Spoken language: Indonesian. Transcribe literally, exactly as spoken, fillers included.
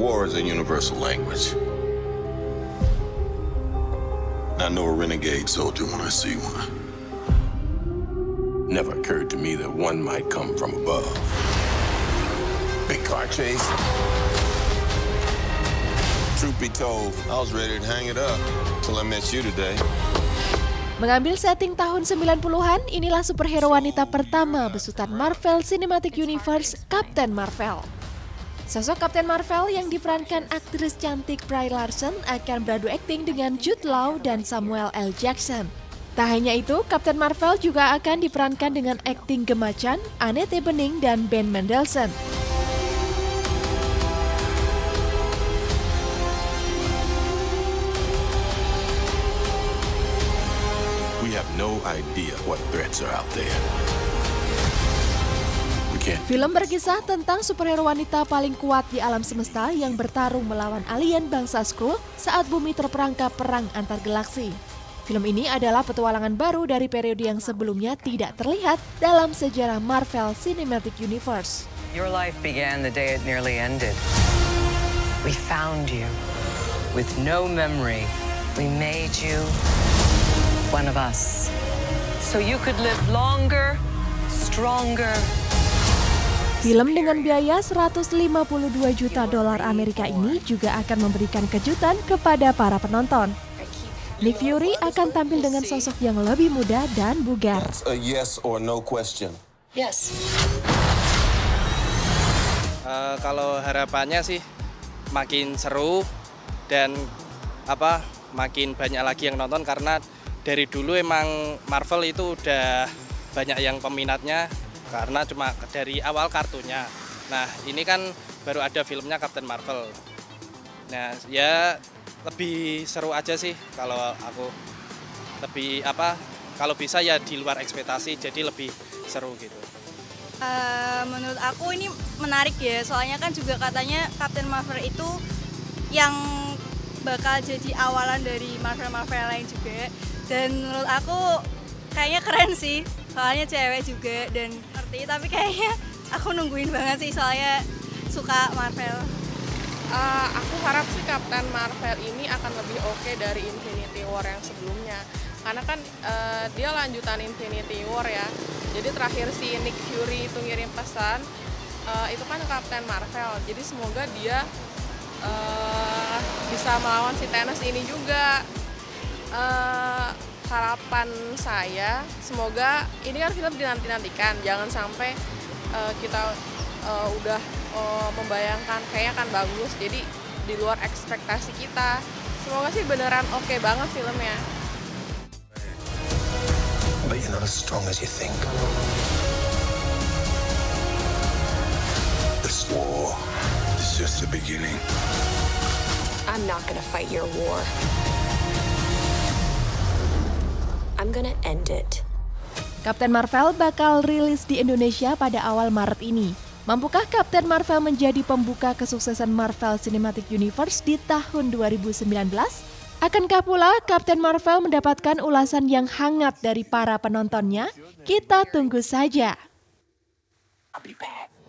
war is a universal language. I know a renegade soldier when I see one. Never occurred to me that one might come from above. Big car chase. Truth be told, I was ready to hang it up till I met you today. Mengambil setting tahun sembilan puluhan, inilah superhero wanita pertama besutan Marvel Cinematic Universe, Captain Marvel. Sosok Captain Marvel yang diperankan aktris cantik Brie Larson akan beradu akting dengan Jude Law dan Samuel L. Jackson. Tak hanya itu, Captain Marvel juga akan diperankan dengan akting gemacan Annette Bening dan Ben Mendelsohn. We have no idea what threats are out there. Film berkisah tentang superhero wanita paling kuat di alam semesta yang bertarung melawan alien bangsa Skrull saat bumi terperangkap perang antar galaksi. Film ini adalah petualangan baru dari periode yang sebelumnya tidak terlihat dalam sejarah Marvel Cinematic Universe. Your life began the day it nearly ended. We found you. With no memory, we made you one of us. So you could live longer, stronger. Film dengan biaya seratus lima puluh dua juta dolar Amerika ini juga akan memberikan kejutan kepada para penonton. Nick Fury akan tampil dengan sosok yang lebih muda dan bugar. A yes or no question. Yes. Uh, kalau harapannya sih makin seru dan apa makin banyak lagi yang nonton, karena dari dulu emang Marvel itu udah banyak yang peminatnya. Karena cuma dari awal kartunya. Nah, ini kan baru ada filmnya Captain Marvel. Nah, ya lebih seru aja sih kalau aku. Lebih apa, kalau bisa ya di luar ekspektasi, jadi lebih seru gitu. Uh, menurut aku ini menarik ya, soalnya kan juga katanya Captain Marvel itu yang bakal jadi awalan dari Marvel-Marvel lain juga. Dan menurut aku kayaknya keren sih. Soalnya cewek juga dan ngerti, tapi kayaknya aku nungguin banget sih, soalnya suka Marvel. Uh, aku harap sih Captain Marvel ini akan lebih oke dari Infinity War yang sebelumnya. Karena kan uh, dia lanjutan Infinity War ya, jadi terakhir si Nick Fury itu ngirim pesan, uh, itu kan Captain Marvel. Jadi semoga dia uh, bisa melawan si Thanos ini juga. Uh, Harapan saya, semoga ini kan film dinanti-nantikan, jangan sampai uh, kita uh, udah uh, membayangkan kayaknya akan bagus, jadi di luar ekspektasi kita. Semoga sih beneran oke okay banget filmnya. But you're not as strong as you think. This war is just the beginning. I'm not gonna fight your war. I'm gonna end it. Captain Marvel bakal rilis di Indonesia pada awal Maret ini. Mampukah Captain Marvel menjadi pembuka kesuksesan Marvel Cinematic Universe di tahun dua ribu sembilan belas? Akankah pula Captain Marvel mendapatkan ulasan yang hangat dari para penontonnya? Kita tunggu saja. I'll be back.